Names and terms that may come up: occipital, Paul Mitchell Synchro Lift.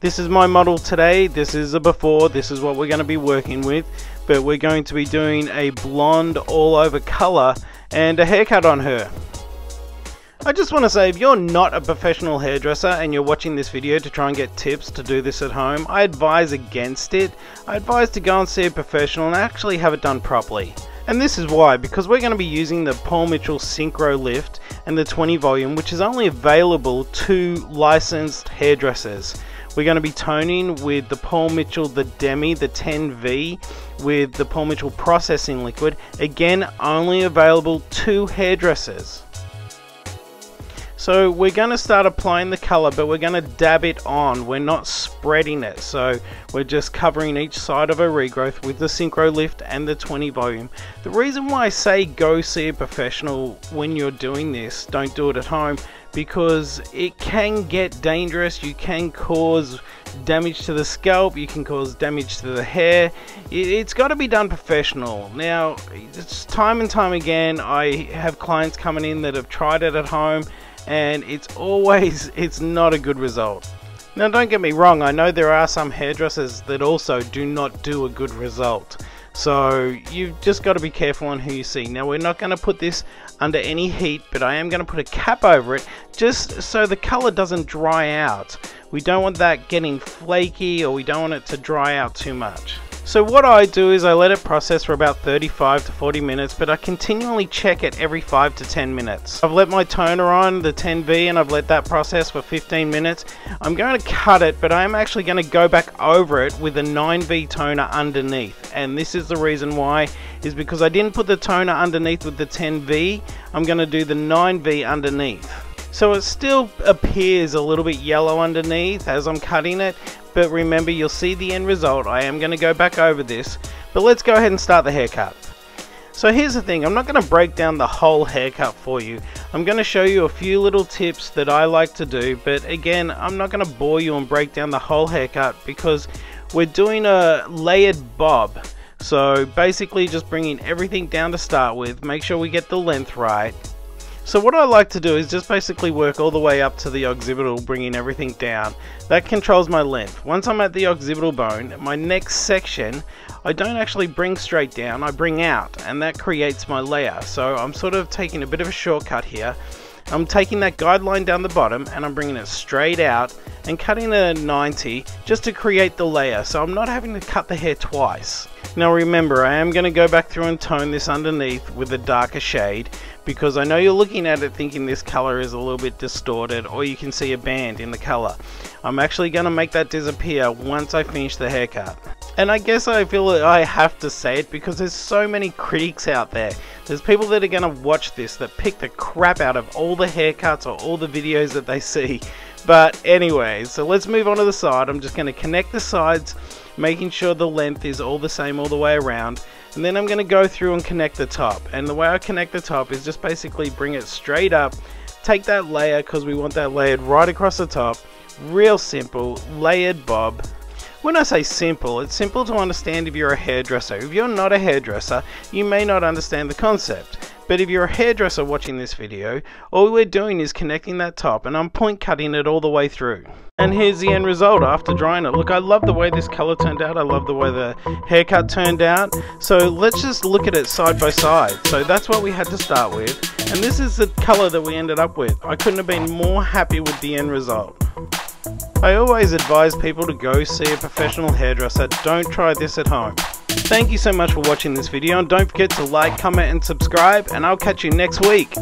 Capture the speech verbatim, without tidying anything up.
This is my model today. This is a before. This is what we're going to be working with, but we're going to be doing a blonde all over color and a haircut on her. I just want to say, if you're not a professional hairdresser and you're watching this video to try and get tips to do this at home, I advise against it. I advise to go and see a professional and actually have it done properly. And this is why, because we're going to be using the Paul Mitchell Synchro Lift and the twenty volume, which is only available to licensed hairdressers. We're going to be toning with the Paul Mitchell, the Demi, the ten V, with the Paul Mitchell processing liquid, again only available to hairdressers. So we're going to start applying the color, but we're going to dab it on. We're not spreading it. So we're just covering each side of a regrowth with the Synchro Lift and the twenty volume. The reason why I say go see a professional when you're doing this, don't do it at home, because it can get dangerous. You can cause damage to the scalp, you can cause damage to the hair. It's got to be done professional. Now, it's time and time again, I have clients coming in that have tried it at home, and it's always, it's not a good result. Now, don't get me wrong, I know there are some hairdressers that also do not do a good result. So you've just got to be careful on who you see. Now, we're not going to put this under any heat, but I am going to put a cap over it just so the color doesn't dry out. We don't want that getting flaky, or we don't want it to dry out too much. So what I do is I let it process for about thirty-five to forty minutes, but I continually check it every five to ten minutes. I've let my toner on, the ten V, and I've let that process for fifteen minutes. I'm going to cut it, but I'm actually going to go back over it with a nine V toner underneath. And this is the reason why, is because I didn't put the toner underneath with the ten V. I'm going to do the nine V underneath. So it still appears a little bit yellow underneath as I'm cutting it, but remember, you'll see the end result. I am going to go back over this, but let's go ahead and start the haircut. So here's the thing, I'm not going to break down the whole haircut for you. I'm going to show you a few little tips that I like to do, but again, I'm not going to bore you and break down the whole haircut because we're doing a layered bob. So basically just bringing everything down to start with, make sure we get the length right. So what I like to do is just basically work all the way up to the occipital, bringing everything down. That controls my length. Once I'm at the occipital bone, my next section, I don't actually bring straight down, I bring out, and that creates my layer. So I'm sort of taking a bit of a shortcut here. I'm taking that guideline down the bottom and I'm bringing it straight out and cutting it at ninety just to create the layer. So I'm not having to cut the hair twice. Now remember, I am going to go back through and tone this underneath with a darker shade, because I know you're looking at it thinking this color is a little bit distorted, or you can see a band in the color. I'm actually going to make that disappear once I finish the haircut. And I guess I feel that I have to say it because there's so many critics out there. There's people that are going to watch this that pick the crap out of all the haircuts or all the videos that they see. But anyway, so let's move on to the side. I'm just going to connect the sides, making sure the length is all the same all the way around, and then I'm going to go through and connect the top. And the way I connect the top is just basically bring it straight up, take that layer, because we want that layered right across the top. Real simple layered bob. When I say simple, it's simple to understand if you're a hairdresser. If you're not a hairdresser, you may not understand the concept. But if you're a hairdresser watching this video, all we're doing is connecting that top, and I'm point cutting it all the way through. And here's the end result after drying it. Look, I love the way this color turned out. I love the way the haircut turned out. So let's just look at it side by side. So that's what we had to start with. And this is the color that we ended up with. I couldn't have been more happy with the end result. I always advise people to go see a professional hairdresser. Don't try this at home. Thank you so much for watching this video, and don't forget to like, comment and subscribe, and I'll catch you next week.